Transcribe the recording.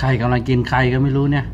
ใครกำลังกินใครก็ไม่รู้เนี่ย